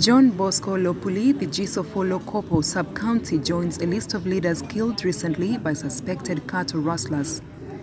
John Bosco Lopuli, the Gisofolo Kopo sub-county, joins a list of leaders killed recently by suspected cattle rustlers.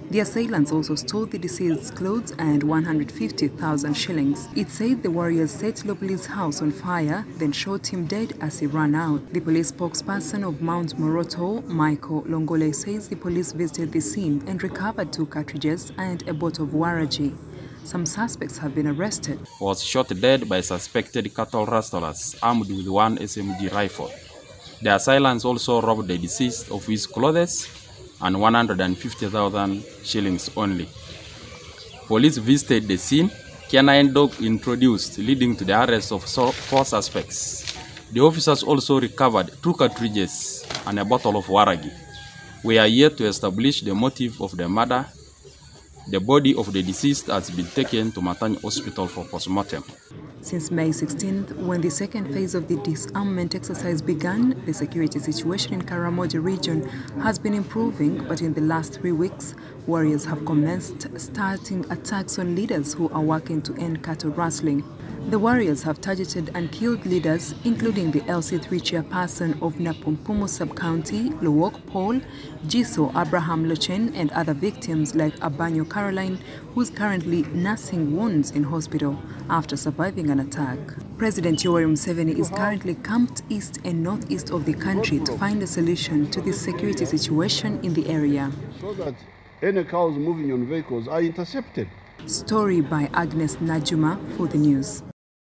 The assailants also stole the deceased's clothes and 150,000 shillings. It said the warriors set Lopuli's house on fire, then shot him dead as he ran out. The police spokesperson of Mount Moroto, Michael Longole, says the police visited the scene and recovered 2 cartridges and a bottle of waraji. Some suspects have been arrested. Was shot dead by suspected cattle rustlers armed with 1 SMG rifle. The assailants also robbed the deceased of his clothes and 150,000 shillings only. Police visited the scene, canine dog introduced, leading to the arrest of 4 suspects. The officers also recovered 2 cartridges and a bottle of waragi. We are yet to establish the motive of the murder. The body of the deceased has been taken to Matani Hospital for postmortem. Since May 16th, when the second phase of the disarmament exercise began, the security situation in Karamoje region has been improving, but in the last 3 weeks, warriors have commenced starting attacks on leaders who are working to end cattle rustling. The warriors have targeted and killed leaders, including the LC3 chairperson of Napumpumu sub-county, Luwok Paul, Jiso Abraham Luchen, and other victims like Abanyo Caroline, who is currently nursing wounds in hospital after surviving an attack. President Yoweri Museveni is currently camped east and northeast of the country to find a solution to the security situation in the area. So that any cows moving on vehicles are intercepted. Story by Agnes Najuma for the news.